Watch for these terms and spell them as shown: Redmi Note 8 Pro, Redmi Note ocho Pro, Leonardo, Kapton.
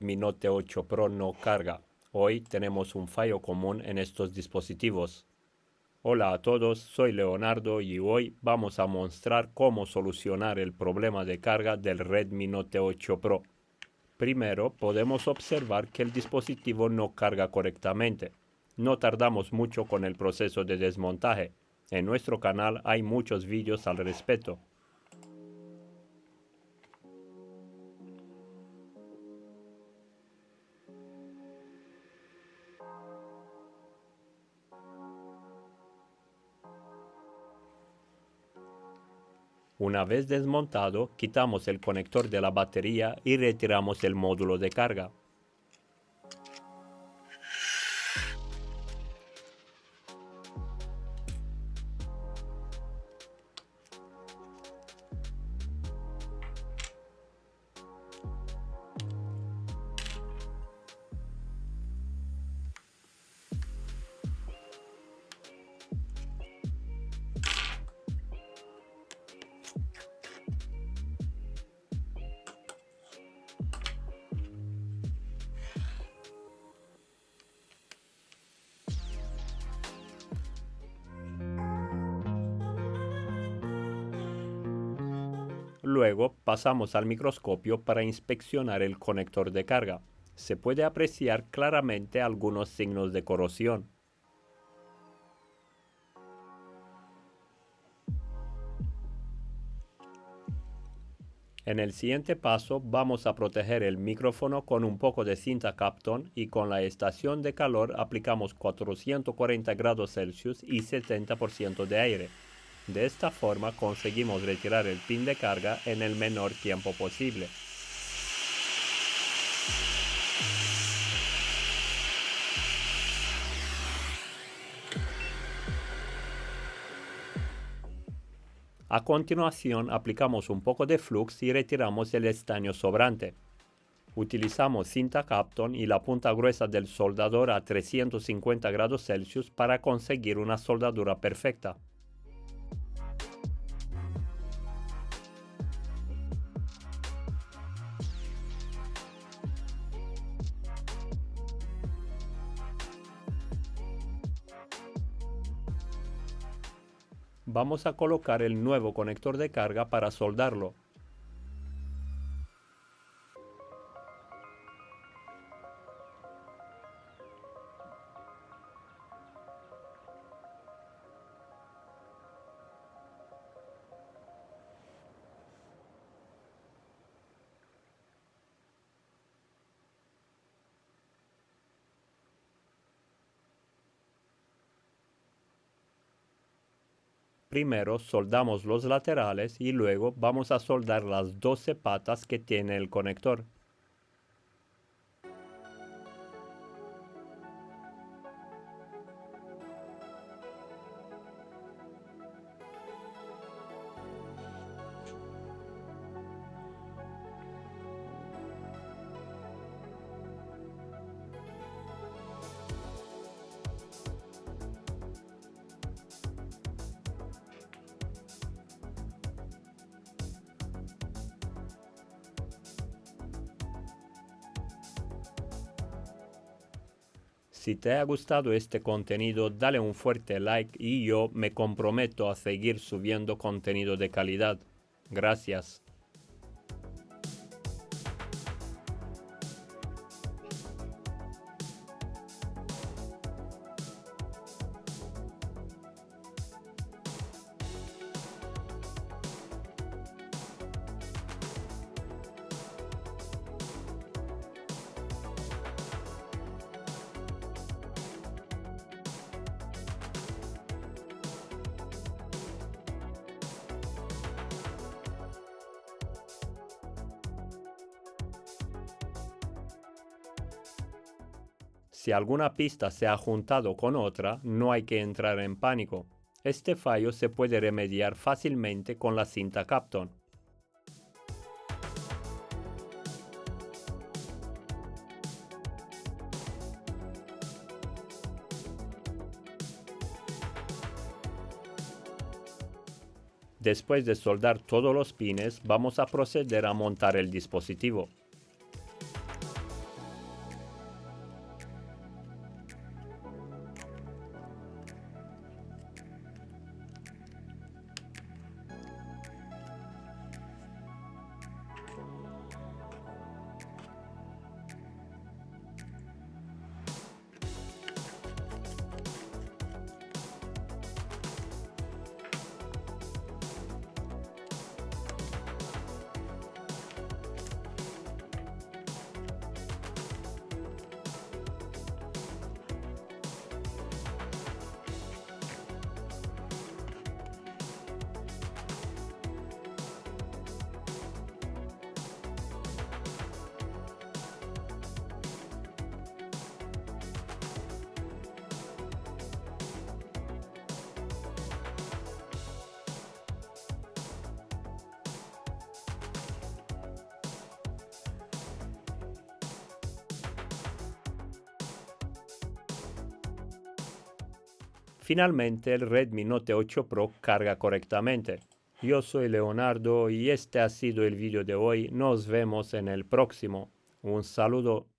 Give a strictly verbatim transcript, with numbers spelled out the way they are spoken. Mi Note ocho Pro no carga. Hoy tenemos un fallo común en estos dispositivos. Hola a todos, soy Leonardo y hoy vamos a mostrar cómo solucionar el problema de carga del Redmi Note ocho Pro. Primero, podemos observar que el dispositivo no carga correctamente. No tardamos mucho con el proceso de desmontaje. En nuestro canal hay muchos vídeos al respecto. Una vez desmontado, quitamos el conector de la batería y retiramos el módulo de carga. Luego pasamos al microscopio para inspeccionar el conector de carga. Se puede apreciar claramente algunos signos de corrosión. En el siguiente paso vamos a proteger el micrófono con un poco de cinta Kapton y con la estación de calor aplicamos cuatrocientos cuarenta grados Celsius y setenta por ciento de aire. De esta forma conseguimos retirar el pin de carga en el menor tiempo posible. A continuación aplicamos un poco de flux y retiramos el estaño sobrante. Utilizamos cinta Kapton y la punta gruesa del soldador a trescientos cincuenta grados Celsius para conseguir una soldadura perfecta. Vamos a colocar el nuevo conector de carga para soldarlo. Primero soldamos los laterales y luego vamos a soldar las doce patas que tiene el conector. Si te ha gustado este contenido, dale un fuerte like y yo me comprometo a seguir subiendo contenido de calidad. Gracias. Si alguna pista se ha juntado con otra, no hay que entrar en pánico. Este fallo se puede remediar fácilmente con la cinta Kapton. Después de soldar todos los pines, vamos a proceder a montar el dispositivo. Finalmente el Redmi Note ocho Pro carga correctamente. Yo soy Leonardo y este ha sido el vídeo de hoy. Nos vemos en el próximo. Un saludo.